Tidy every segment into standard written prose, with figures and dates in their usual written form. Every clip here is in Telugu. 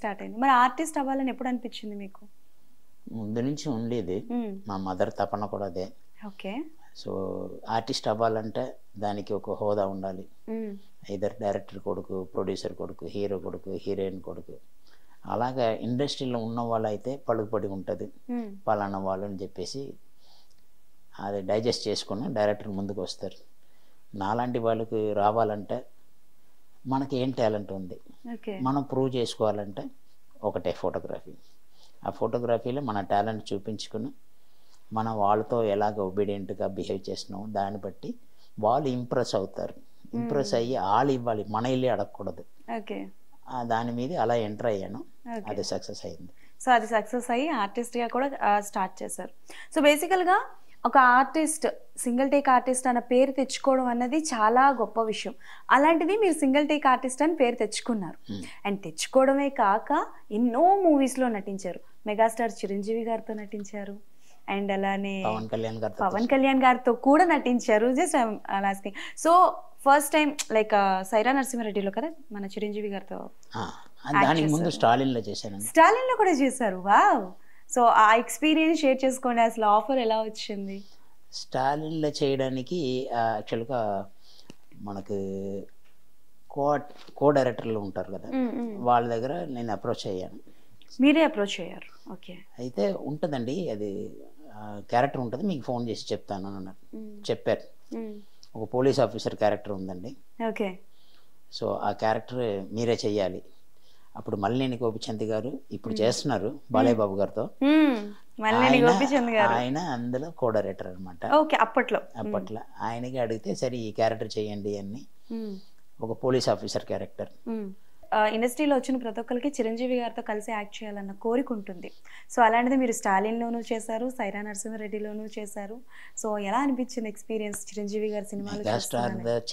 స్టార్ట్ అయింది. మరి ఆర్టిస్ట్ అవ్వాలని ఎప్పుడు అనిపించింది మీకు? ముందు నుంచి ఉండేది, మా మదర్ తపన కూడా అదే. ఓకే. సో ఆర్టిస్ట్ అవ్వాలంటే దానికి ఒక హోదా ఉండాలి, ఇద్దరు డైరెక్టర్ కొడుకు, ప్రొడ్యూసర్ కొడుకు, హీరో కొడుకు, హీరోయిన్ కొడుకు. అలాగా ఇండస్ట్రీలో ఉన్న వాళ్ళు అయితే పలుకుబడి ఉంటుంది పలానా వాళ్ళు అని చెప్పేసి అది డైజెస్ట్ చేసుకుని డైరెక్టర్ ముందుకు వస్తారు. నాలాంటి వాళ్ళకి రావాలంటే మనకి ఏం టాలెంట్ ఉంది మనం ప్రూవ్ చేసుకోవాలంటే ఒకటే ఫోటోగ్రఫీ. ఆ ఫోటోగ్రఫీలో మన టాలెంట్ చూపించుకుని మనం వాళ్ళతో ఎలాగ ఒబీడియంట్గా బిహేవ్ చేస్తున్నామో దాన్ని బట్టి వాళ్ళు ఇంప్రెస్ అవుతారు. ఇంప్రెస్ అయ్యి వాళ్ళు ఇవ్వాలి, మన ఇల్లు అడగకూడదు. దాని మీద అలా ఎంటర్ అయ్యాను, అది సక్సెస్ అయింది. సో అది సక్సెస్ అయ్యి ఆర్టిస్ట్గా కూడా స్టార్ట్ చేశారు. సో బేసికల్గా ఒక ఆర్టిస్ట్, సింగిల్ టేక్ ఆర్టిస్ట్ అన్న పేరు తెచ్చుకోవడం అన్నది చాలా గొప్ప విషయం. అలాంటిది మీరు సింగిల్ టేక్ ఆర్టిస్ట్ అని పేరు తెచ్చుకున్నారు. అండ్ తెచ్చుకోవడమే కాక ఎన్నో మూవీస్లో నటించారు. మెగాస్టార్ చిరంజీవి గారితో నటించారు, అండ్ అలానే పవన్ కళ్యాణ్ గారితో కూడా నటించారు. Just lasting. So first time like Sye Raa నరసింహారెడ్డిలో కదా మన చిరంజీవి గారితో, స్టాలిన్లో కూడా చేశారు. వావ్. సో ఆ ఎక్స్పీరియన్స్ షేర్ చేసుకోండి, అసలు ఆఫర్ ఎలా వచ్చింది? స్టాలిన్లో చేయడానికి యాక్చువల్గా మనకు కో డైరెక్టర్లు ఉంటారు కదా, వాళ్ళ దగ్గర నేను అప్రోచ్ అయ్యాను. మీరే అప్రోచ్ అయ్యారు? ఓకే. అయితే ఉంటుందండి, అది క్యారెక్టర్ ఉంటుంది, మీకు ఫోన్ చేసి చెప్తాను అన్నారు. చెప్పారు. ఒక పోలీస్ ఆఫీసర్ క్యారెక్టర్ ఉందండి. ఓకే. సో ఆ క్యారెక్టర్ మీరే చెయ్యాలి. అప్పుడు మల్లినేని గోపిచంద్ గారు ఇప్పుడు చేస్తున్నారు బాలయ్యబాబు గారితో, ఆయన అందులో కో డైరెక్టర్ అనమాట. అప్పట్లో ఆయనకి అడిగితే సరే ఈ క్యారెక్టర్ చేయండి అని, ఒక పోలీస్ ఆఫీసర్ క్యారెక్టర్. ఇండస్ట్రీలో వచ్చిన ప్రతి ఒక్కరికి చిరంజీవి గారితో కలిసి యాక్ట్ చేయాలన్న కోరిక ఉంటుంది. సో అలాంటిది మీరు స్టాలిన్లోనూ చేశారు, సైరా నరసింహారెడ్డిలోనూ చేశారు. సో ఎలా అనిపించింది ఎక్స్పీరియన్స్ చిరంజీవి గారి సినిమాలో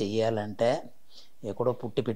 చేయాలంటే? ఎక్కడో పుట్టి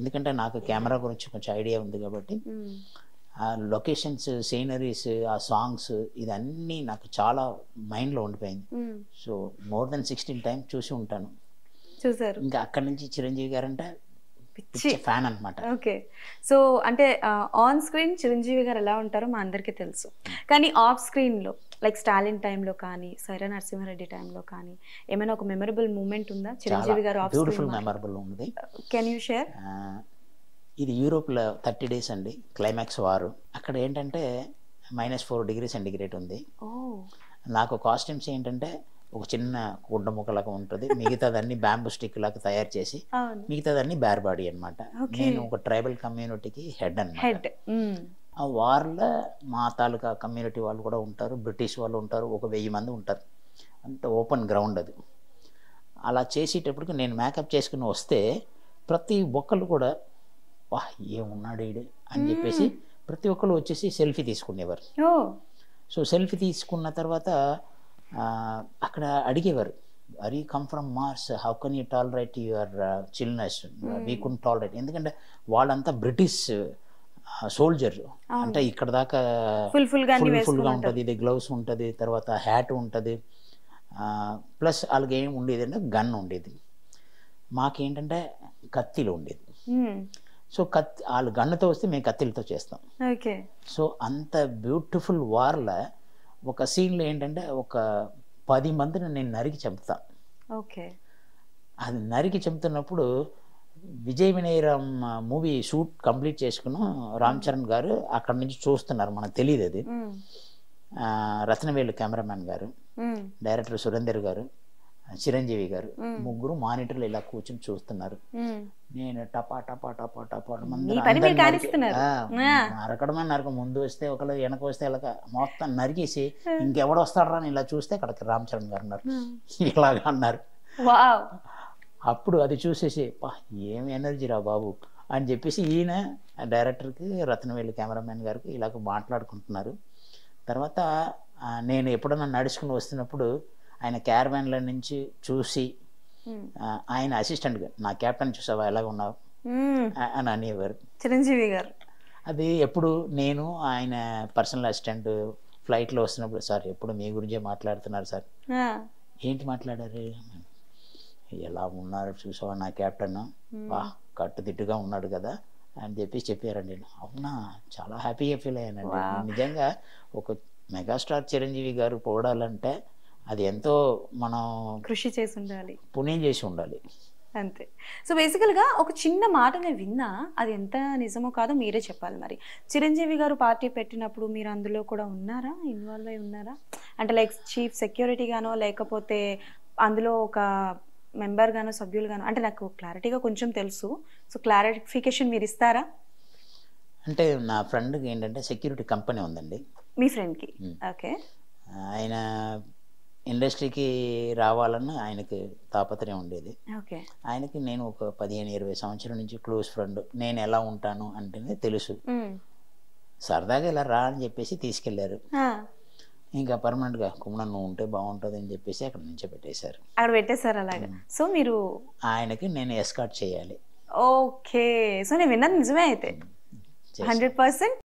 ఎందుకంటే నాకు కెమెరా గురించి కొంచెం ఐడియా ఉంది కాబట్టి ఆ లొకేషన్స్, సీనరీస్, ఆ సాంగ్స్, ఇదన్నీ నాకు చాలా మైండ్లో ఉండిపోయింది. సో మోర్ దెన్ 16 టైమ్స్ చూసి ఉంటాను. ఇంకా అక్కడి నుంచి చిరంజీవి గారు అంటే ఫ్యాన్ అన్నమాట. ఓకే. సో అంటే ఆన్ స్క్రీన్ చిరంజీవి గారు ఎలా ఉంటారో మా అందరికీ తెలుసు, కానీ ఆఫ్ స్క్రీన్లో లైక్ స్టాలిన్ టైంలో కానీ సైరా నరసింహారెడ్డి టైంలో కానీ ఏమైనా ఒక మెమరబుల్ మూమెంట్ ఉందా చిరంజీవి గారు ఆఫ్ స్క్రీన్? మెమరబుల్ ఉంది. Can you share? ఇది యూరోప్లో 30 డేస్ అండి క్లైమాక్స్ వారు. అక్కడ ఏంటంటే -4 డిగ్రీ సెంటిగ్రేడ్ ఉంది. నాకు కాస్ట్యూమ్స్ ఏంటంటే ఒక చిన్న గుడ్డ ముక్కలాగా ఉంటుంది, మిగతాదన్నీ బ్యాంబూ స్టిక్ లాగా తయారు చేసి, మిగతాదన్నీ బేర్ బాడీ అనమాట. నేను ఒక ట్రైబల్ కమ్యూనిటీకి హెడ్ అనమాట. ఆ వార్లో మా తాలూకా కమ్యూనిటీ వాళ్ళు కూడా ఉంటారు, బ్రిటిష్ వాళ్ళు ఉంటారు, 1000 మంది ఉంటారు. అంత ఓపెన్ గ్రౌండ్ అది. అలా చేసేటప్పటికి నేను మేకప్ చేసుకుని వస్తే ప్రతి ఒక్కళ్ళు కూడా వాహ్ ఏమున్నాడు ఈడు అని చెప్పేసి ప్రతి ఒక్కళ్ళు వచ్చేసి సెల్ఫీ తీసుకునేవారు. సో సెల్ఫీ తీసుకున్న తర్వాత అక్కడ అడిగేవారు, are you come from Mars, how can you tolerate your చిల్డ్నెస్, we could tolerate. ఎందుకంటే వాళ్ళంతా బ్రిటిష్ సోల్జర్, అంటే ఇక్కడ దాకా ఫుల్గా ఉంటుంది, ఇది గ్లౌస్ ఉంటుంది, తర్వాత హ్యాట్ ఉంటుంది, ప్లస్ వాళ్ళకి ఏం ఉండేది అంటే గన్ ఉండేది. మాకేంటంటే కత్తిలు ఉండేది. సో వాళ్ళు గన్నుతో వస్తే మేము కత్తిలతో చేస్తాం. సో అంత బ్యూటిఫుల్ వార్లో ఒక సీన్లో ఏంటంటే ఒక 10 మందిని నేను నరికి చంపుతా. అది నరికి చంపుతున్నప్పుడు విజయ్ వినయరాం మూవీ షూట్ కంప్లీట్ చేసుకున్నాం. రామ్చరణ్ గారు అక్కడ నుంచి చూస్తున్నారు, మనకు తెలియదు. అది రత్నవేలు కెమెరామ్యాన్ గారు, డైరెక్టర్ సురేందర్ గారు, చిరంజీవి గారు, ముగ్గురు మానిటర్లు ఇలా కూర్చొని చూస్తున్నారు. నేను టపా టపా టపా టపా నరకడమే నరక, ముందు వస్తే ఒకళ్ళు, వెనక వస్తే ఇలా మొత్తం నరికేసి ఇంకెవడ వస్తాడరా అని ఇలా చూస్తే అక్కడికి రామ్ చరణ్ గారు అన్నారు, ఇలాగా అన్నారు. అప్పుడు అది చూసేసి ఏం ఎనర్జీ రా బాబు అని చెప్పేసి ఈయన డైరెక్టర్కి రత్నవేలు కెమెరామెన్ గారికి ఇలాగ మాట్లాడుకుంటున్నారు. తర్వాత నేను ఎప్పుడన్నా నడుచుకుని వస్తున్నప్పుడు ఆయన క్యారవాన్ల నుంచి చూసి ఆయన అసిస్టెంట్ గారు నా కెప్టెన్ చూసావా ఎలాగ ఉన్నావు అని అనేవారు చిరంజీవి గారు. అది ఎప్పుడు నేను ఆయన పర్సనల్ అసిస్టెంట్ ఫ్లైట్లో వస్తున్నప్పుడు సార్ ఎప్పుడు మీ గురించే మాట్లాడుతున్నారు సార్. ఏంటి మాట్లాడారు ఎలా ఉన్నారు చూసావా నా క్యాప్టెన్ వా కట్టుదిట్టుగా ఉన్నాడు కదా అని చెప్పి చెప్పారండి. అవునా చాలా హ్యాపీగా ఫీల్ అయ్యానండి. నిజంగా ఒక మెగాస్టార్ చిరంజీవి గారు పోవడాలంటే అది ఎంతో మనం కృషి చేసి ఉండాలి, పుణ్యం చేసి ఉండాలి అంతే. సో బేసికల్గా ఒక చిన్న మాట నేను విన్నా, అది ఎంత నిజమో కాదో మీరే చెప్పాలి. మరి చిరంజీవి గారు పార్టీ పెట్టినప్పుడు మీరు అందులో కూడా ఉన్నారా, ఇన్వాల్వ్ అయి ఉన్నారా? అంటే లైక్ చీఫ్ సెక్యూరిటీగానో లేకపోతే అందులో ఒక మెంబర్గానో సభ్యులుగానో? అంటే నాకు క్లారిటీగా కొంచెం తెలుసు, సో క్లారిఫికేషన్ మీరు ఇస్తారా? అంటే నా ఫ్రెండ్కి ఏంటంటే సెక్యూరిటీ కంపెనీ ఉందండి. మీ ఫ్రెండ్కి? ఓకే. ఆయన ఇండస్ట్రీకి రావాలని ఆయనకి తాపత్రయం ఉండేది. ఆయనకి నేను ఒక 15-20 సంవత్సరాల నుంచి క్లోజ్ ఫ్రెండ్. నేను ఎలా ఉంటాను అంటే తెలుసు, సరదాగా ఇలా రా అని చెప్పేసి తీసుకెళ్లారు. ఇంకా పర్మనెంట్ గా కుమ్మను ఉంటే బాగుంటుంది అని చెప్పేసి అక్కడ నుంచి పెట్టేశారు. అక్కడ పెట్టేశారు. అలాగా. సో మీరు ఆయనకి నేను ఎస్కార్ట్ చేయాలి. ఓకే. సో నేను విన్నది నిజమే అయితే 100%.